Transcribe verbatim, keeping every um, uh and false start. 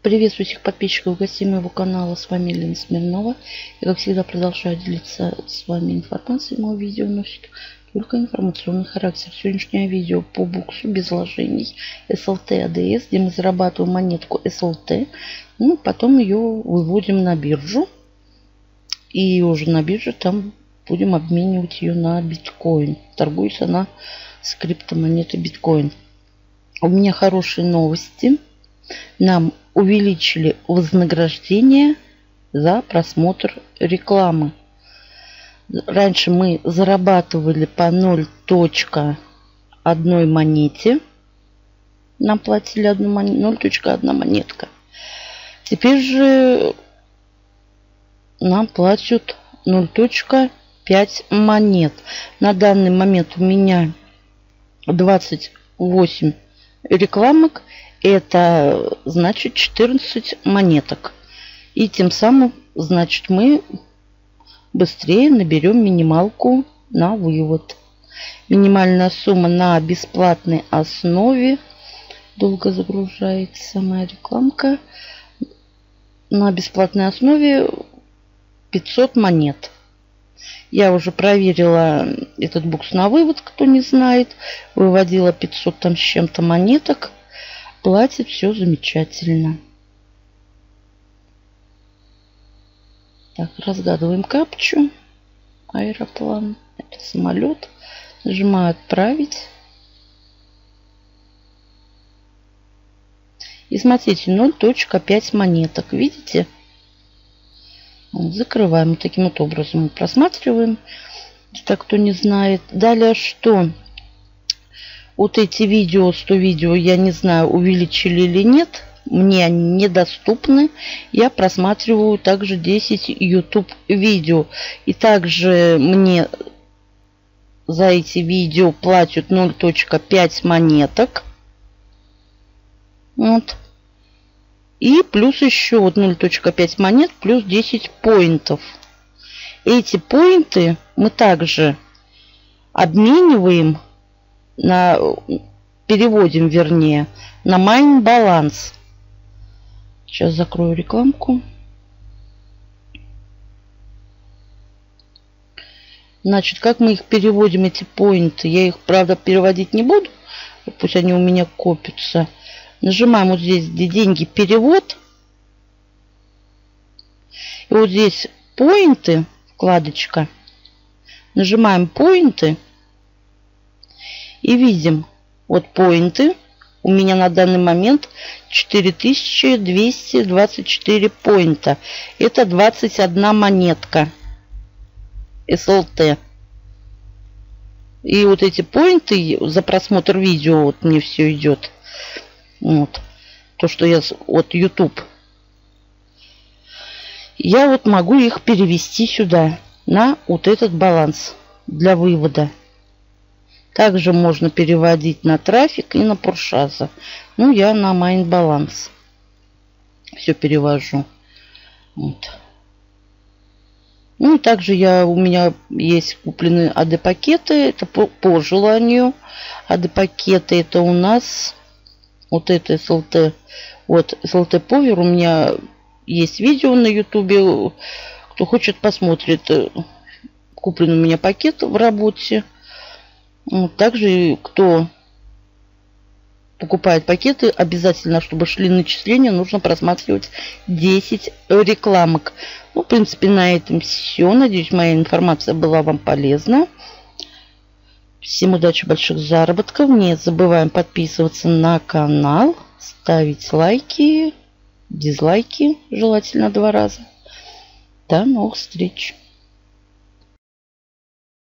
Приветствую всех подписчиков и гостей моего канала. С вами Лена Смирнова. Я, как всегда, продолжаю делиться с вами информацией. Мое видео носит только информационный характер. Сегодняшнее видео по буксу без вложений эс эл ти эй ди эс, где мы зарабатываем монетку эс эл ти. Ну, потом ее выводим на биржу. И уже на бирже там будем обменивать ее на биткоин. Торгуется она с криптомонетой биткоин. У меня хорошие новости. Нам увеличили вознаграждение за просмотр рекламы. Раньше мы зарабатывали по ноль точка одной монете. Нам платили одну монету, ноль точка одна монетка. Теперь же нам платят ноль точка пять монет. На данный момент у меня двадцать восемь рекламок. Это значит четырнадцать монеток. И тем самым, значит, мы быстрее наберем минималку на вывод. Минимальная сумма на бесплатной основе. Долго загружается моя рекламка. На бесплатной основе пятьсот монет. Я уже проверила этот букс на вывод, кто не знает. Выводила пятьсот там с чем-то монеток. Платит все замечательно. Так, разгадываем капчу. Аэроплан. Это самолет. Нажимаю отправить. И смотрите, ноль точка пять монеток. Видите? Закрываем. Вот таким вот образом мы просматриваем. Так, кто не знает. Далее что? Вот эти видео, сто видео, я не знаю, увеличили или нет. Мне они недоступны. Я просматриваю также десять YouTube видео. И также мне за эти видео платят ноль точка пять монеток. Вот. И плюс еще вот ноль точка пять монет, плюс десять поинтов. Эти поинты мы также обмениваем... На, переводим, вернее, на майн баланс. Сейчас закрою рекламку. Значит, как мы их переводим, эти поинты? Я их, правда, переводить не буду. Пусть они у меня копятся. Нажимаем вот здесь, где деньги, перевод. И вот здесь поинты, вкладочка. Нажимаем поинты. И видим, вот поинты, у меня на данный момент четыре тысячи двести двадцать четыре поинта. Это двадцать одна монетка эс эл ти. И вот эти поинты за просмотр видео, вот мне все идет. Вот. То, что я от YouTube. Я вот могу их перевести сюда, на вот этот баланс для вывода. Также можно переводить на трафик и на Пуршаза. Ну, я на майн баланс все перевожу. Вот. Ну, и также я, у меня есть куплены эй ди пакеты. Это по, по желанию. эй ди пакеты это у нас вот это эс эл ти. Вот эс эл ти Повер. У меня есть видео на YouTube. Кто хочет, посмотрит. Куплен у меня пакет в работе. Также, кто покупает пакеты, обязательно, чтобы шли начисления, нужно просматривать десять рекламок. Ну, в принципе, на этом все. Надеюсь, моя информация была вам полезна. Всем удачи, больших заработков. Не забываем подписываться на канал, ставить лайки, дизлайки желательно два раза. До новых встреч!